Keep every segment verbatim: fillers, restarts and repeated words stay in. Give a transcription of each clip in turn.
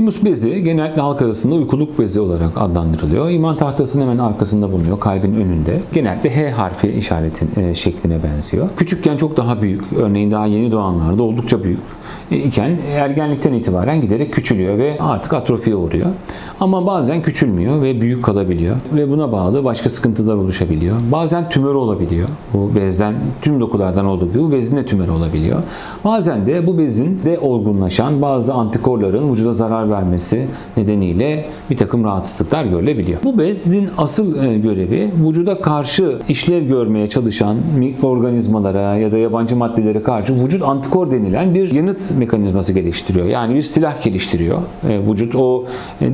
Timus bezi genellikle halk arasında uykuluk bezi olarak adlandırılıyor. İman tahtasının hemen arkasında bulunuyor, kalbin önünde. Genellikle H harfi işaretin e, şekline benziyor. Küçükken çok daha büyük, örneğin daha yeni doğanlarda oldukça büyük e, iken ergenlikten itibaren giderek küçülüyor ve artık atrofiye uğruyor. Ama bazen küçülmüyor ve büyük kalabiliyor ve buna bağlı başka sıkıntılar oluşabiliyor. Bazen tümör olabiliyor. Bu bezden, tüm dokulardan olduğu gibi bu bezin de tümörü olabiliyor. Bazen de bu bezin de olgunlaşan bazı antikorların vücuda zarar vermesi nedeniyle bir takım rahatsızlıklar görülebiliyor. Bu bezin asıl görevi vücuda karşı işlev görmeye çalışan mikroorganizmalara ya da yabancı maddelere karşı vücut antikor denilen bir yanıt mekanizması geliştiriyor. Yani bir silah geliştiriyor. Vücut o,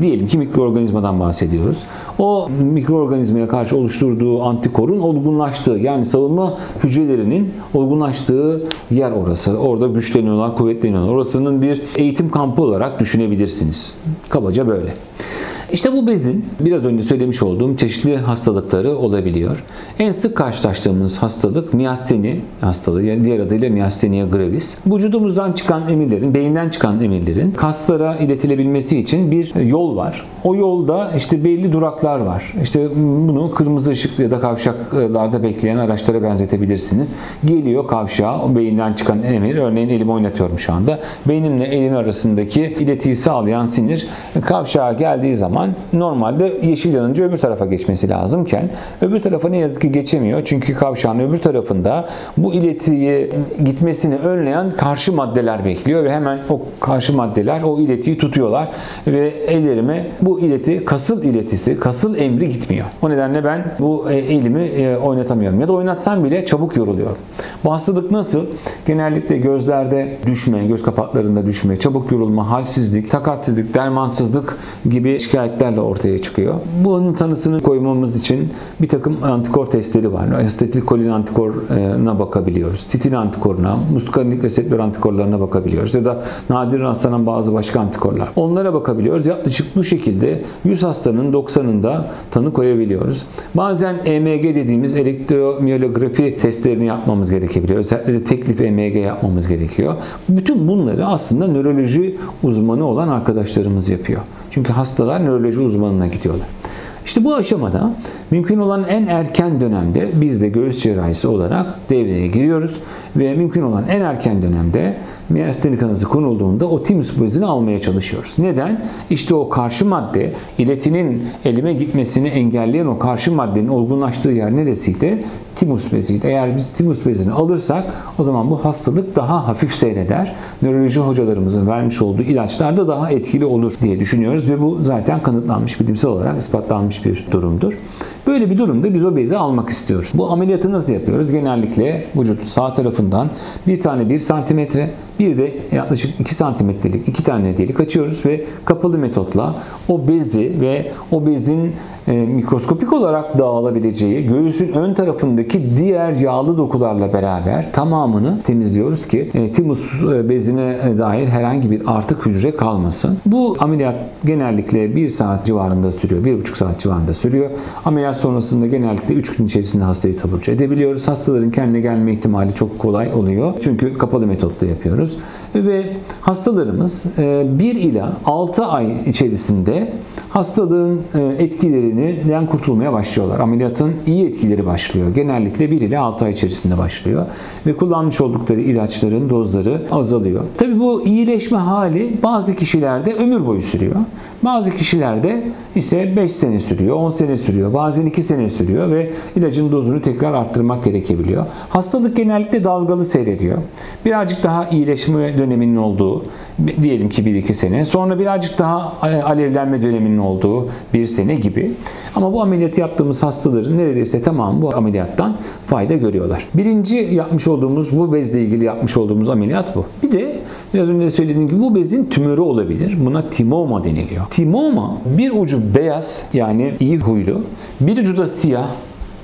diyelim ki mikroorganizmadan bahsediyoruz. O mikroorganizmaya karşı oluşturduğu antikorun olgunlaştığı, yani savunma hücrelerinin olgunlaştığı yer orası. Orada güçleniyorlar, kuvvetleniyorlar. Orasının bir eğitim kampı olarak düşünebilirsiniz. Kabaca böyle. İşte bu bezin biraz önce söylemiş olduğum çeşitli hastalıkları olabiliyor. En sık karşılaştığımız hastalık miyasteni hastalığı, yani diğer adıyla miyasteniye gravis. Vücudumuzdan çıkan emirlerin, beyinden çıkan emirlerin kaslara iletilebilmesi için bir yol var. O yolda işte belli duraklar var. İşte bunu kırmızı ışık ya da kavşaklarda bekleyen araçlara benzetebilirsiniz. Geliyor kavşağa, o beyinden çıkan emir, örneğin elimi oynatıyorum şu anda. Beynimle elin arasındaki iletiyi sağlayan sinir kavşağa geldiği zaman normalde yeşil yanınca öbür tarafa geçmesi lazımken öbür tarafa ne yazık ki geçemiyor. Çünkü kavşağın öbür tarafında bu iletiyi gitmesini önleyen karşı maddeler bekliyor ve hemen o karşı maddeler o iletiyi tutuyorlar ve ellerime bu ileti, kasıl iletisi, kasıl emri gitmiyor. O nedenle ben bu elimi oynatamıyorum ya da oynatsam bile çabuk yoruluyorum. Bu hastalık nasıl? Genellikle gözlerde düşme, göz kapaklarında düşme, çabuk yorulma, halsizlik, takatsizlik, dermansızlık gibi şikayet ortaya çıkıyor. Bunun tanısını koymamız için bir takım antikor testleri var. Asetilkolin antikoruna bakabiliyoruz. Titin antikoruna, muskarinik reseptör antikorlarına bakabiliyoruz. Ya da nadir rastlanan bazı başka antikorlar. Onlara bakabiliyoruz. Yaklaşık bu şekilde yüz hastanın doksanında tanı koyabiliyoruz. Bazen E M G dediğimiz elektromiyografi testlerini yapmamız gerekebiliyor. Özellikle de teklif E M G yapmamız gerekiyor. Bütün bunları aslında nöroloji uzmanı olan arkadaşlarımız yapıyor. Çünkü hastalar nöroloji uzmanına gidiyorlar. İşte bu aşamada mümkün olan en erken dönemde biz de göğüs cerrahisi olarak devreye giriyoruz ve mümkün olan en erken dönemde miyastenik anası konulduğunda o timus bezini almaya çalışıyoruz. Neden? İşte o karşı madde, iletinin elime gitmesini engelleyen o karşı maddenin olgunlaştığı yer neresiydi? Timus beziydi. Eğer biz timus bezini alırsak o zaman bu hastalık daha hafif seyreder. Nöroloji hocalarımızın vermiş olduğu ilaçlar da daha etkili olur diye düşünüyoruz ve bu zaten kanıtlanmış, bilimsel olarak ispatlanmış bir durumdur. Böyle bir durumda biz o bezi almak istiyoruz. Bu ameliyatı nasıl yapıyoruz? Genellikle vücut sağ tarafından bir tane bir santimetre, bir de yaklaşık iki santimetrelik iki tane delik açıyoruz ve kapalı metotla o bezi ve o bezin e, mikroskopik olarak dağılabileceği göğüsün ön tarafındaki diğer yağlı dokularla beraber tamamını temizliyoruz ki e, timus bezine dair herhangi bir artık hücre kalmasın. Bu ameliyat genellikle bir saat civarında sürüyor, bir buçuk saat civarında sürüyor. Ameliyat sonrasında genellikle üç gün içerisinde hastayı taburcu edebiliyoruz. Hastaların kendine gelme ihtimali çok kolay oluyor. Çünkü kapalı metotla yapıyoruz. Ve hastalarımız bir ila altı ay içerisinde hastalığın etkilerinden kurtulmaya başlıyorlar. Ameliyatın iyi etkileri başlıyor. Genellikle bir ila altı ay içerisinde başlıyor. Ve kullanmış oldukları ilaçların dozları azalıyor. Tabii bu iyileşme hali bazı kişilerde ömür boyu sürüyor. Bazı kişilerde ise beş sene sürüyor, on sene sürüyor, bazen iki sene sürüyor ve ilacın dozunu tekrar arttırmak gerekebiliyor. Hastalık genellikle dalgalı seyrediyor. Birazcık daha iyileşme döneminin olduğu, diyelim ki bir iki sene, sonra birazcık daha alevlenme döneminin olduğu bir sene gibi. Ama bu ameliyatı yaptığımız hastaların neredeyse tamamı bu ameliyattan fayda görüyorlar. Birinci yapmış olduğumuz, bu bezle ilgili yapmış olduğumuz ameliyat bu. Bir de biraz önce söylediğim gibi bu bezin tümörü olabilir. Buna timoma deniliyor. Timoma bir ucu beyaz, yani iyi huylu, bir ucu da siyah,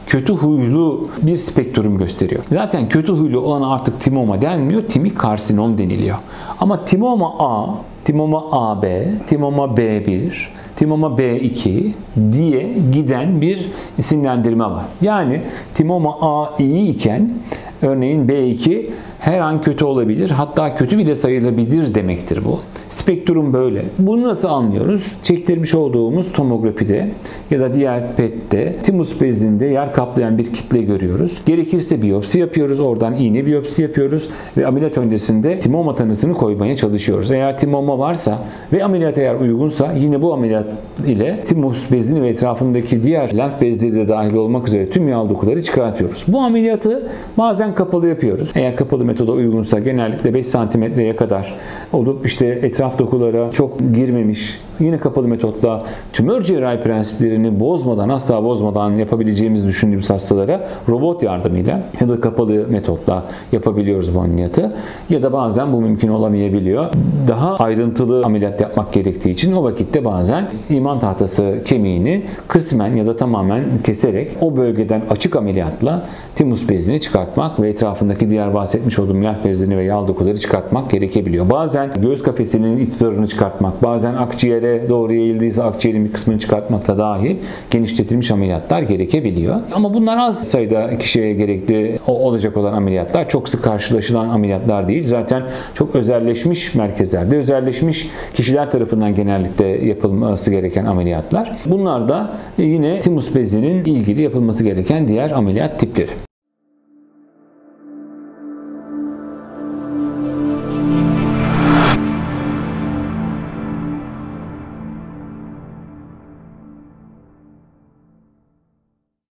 kötü huylu bir spektrum gösteriyor. Zaten kötü huylu olana artık timoma denmiyor, timik karsinom deniliyor. Ama timoma A, timoma A B, timoma B bir, timoma B iki diye giden bir isimlendirme var. Yani timoma A iyi iken örneğin B iki her an kötü olabilir, hatta kötü bile sayılabilir demektir bu. Spektrum böyle. Bunu nasıl anlıyoruz? Çektirmiş olduğumuz tomografide ya da diğer P E T'te timus bezinde yer kaplayan bir kitle görüyoruz. Gerekirse biyopsi yapıyoruz. Oradan iğne biyopsi yapıyoruz ve ameliyat öncesinde timoma tanısını koymaya çalışıyoruz. Eğer timoma varsa ve ameliyat eğer uygunsa yine bu ameliyat ile timus bezini ve etrafındaki diğer lenf bezleri de dahil olmak üzere tüm yağlı dokuları çıkartıyoruz. Bu ameliyatı bazen kapalı yapıyoruz. Eğer kapalı metoda uygunsa genellikle beş santimetreye kadar olup işte etraf dokulara çok girmemiş, yine kapalı metotla tümör cerrahi prensiplerini bozmadan, asla bozmadan yapabileceğimiz düşündüğümüz hastalara robot yardımıyla ya da kapalı metotla yapabiliyoruz bu ameliyatı. Ya da bazen bu mümkün olamayabiliyor. Daha ayrıntılı ameliyat yapmak gerektiği için o vakitte bazen iman tahtası kemiğini kısmen ya da tamamen keserek o bölgeden açık ameliyatla timus bezini çıkartmak ve etrafındaki diğer bahsetmiş olduğum lenf bezini ve yağ dokuları çıkartmak gerekebiliyor. Bazen göğüs kafesinin iç zarını çıkartmak, bazen akciğere doğru eğildiyse akciğerin bir kısmını çıkartmakla dahi genişletilmiş ameliyatlar gerekebiliyor. Ama bunlar az sayıda kişiye gerekli olacak olan ameliyatlar. Çok sık karşılaşılan ameliyatlar değil. Zaten çok özelleşmiş merkezlerde, özelleşmiş kişiler tarafından genellikle yapılması gereken ameliyatlar. Bunlar da yine timus bezinin ilgili yapılması gereken diğer ameliyat tipleri.